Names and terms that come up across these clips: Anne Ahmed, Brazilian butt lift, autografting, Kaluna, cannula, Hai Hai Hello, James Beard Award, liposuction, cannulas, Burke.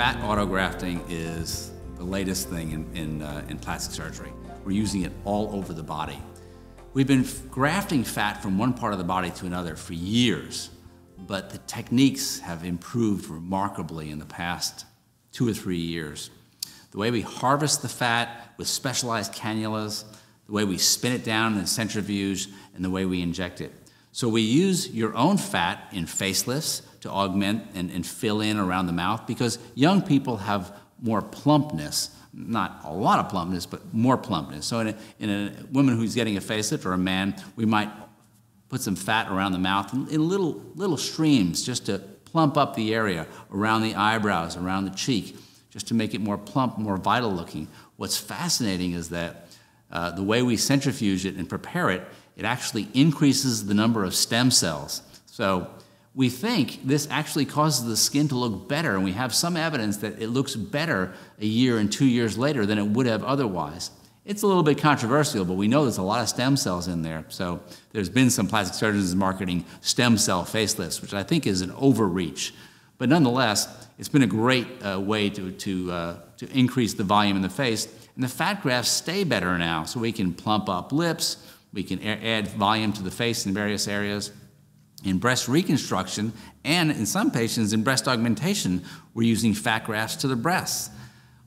Fat autografting is the latest thing in plastic surgery. We're using it all over the body. We've been grafting fat from one part of the body to another for years, but the techniques have improved remarkably in the past 2 or 3 years. The way we harvest the fat with specialized cannulas, the way we spin it down in the centrifuge, and the way we inject it. So we use your own fat in facelifts to augment and fill in around the mouth, because young people have more plumpness, not a lot of plumpness, but more plumpness. So in a woman who's getting a facelift, or a man, we might put some fat around the mouth in little streams, just to plump up the area around the eyebrows, around the cheek, just to make it more plump, more vital looking. What's fascinating is that the way we centrifuge it and prepare it, it actually increases the number of stem cells. So we think this actually causes the skin to look better, and we have some evidence that it looks better a year and 2 years later than it would have otherwise. It's a little bit controversial, but we know there's a lot of stem cells in there. So there's been some plastic surgeons marketing stem cell facelifts, which I think is an overreach. But nonetheless, it's been a great way to increase the volume in the face. And the fat grafts stay better now, so we can plump up lips, we can add volume to the face in various areas. In breast reconstruction, and in some patients in breast augmentation, we're using fat grafts to the breasts.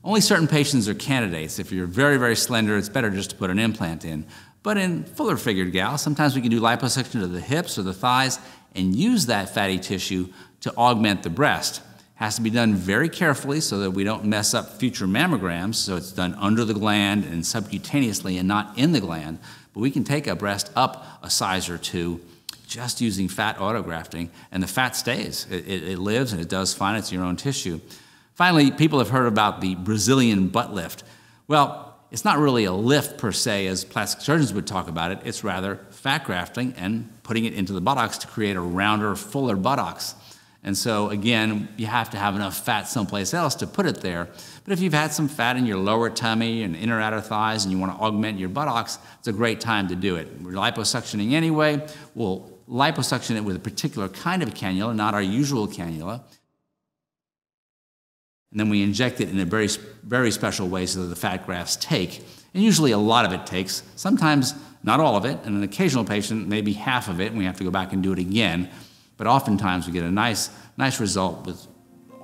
Only certain patients are candidates. If you're very, very slender, it's better just to put an implant in. But in fuller figured gals, sometimes we can do liposuction to the hips or the thighs and use that fatty tissue to augment the breast. Has to be done very carefully so that we don't mess up future mammograms, so it's done under the gland and subcutaneously and not in the gland. But we can take a breast up a size or two just using fat autografting, and the fat stays. It lives and it does fine. It's your own tissue. Finally, people have heard about the Brazilian butt lift. Well, it's not really a lift per se as plastic surgeons would talk about it. It's rather fat grafting and putting it into the buttocks to create a rounder, fuller buttocks. And so again, you have to have enough fat someplace else to put it there. But if you've had some fat in your lower tummy and inner outer thighs and you want to augment your buttocks, it's a great time to do it. We're liposuctioning anyway. We'll liposuction it with a particular kind of cannula, not our usual cannula. And then we inject it in a very, very special way so that the fat grafts take. And usually a lot of it takes, sometimes not all of it, and an occasional patient, maybe half of it, and we have to go back and do it again. But oftentimes we get a nice result with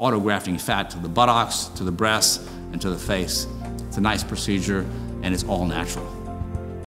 autografting fat to the buttocks, to the breasts, and to the face. It's a nice procedure, and it's all natural.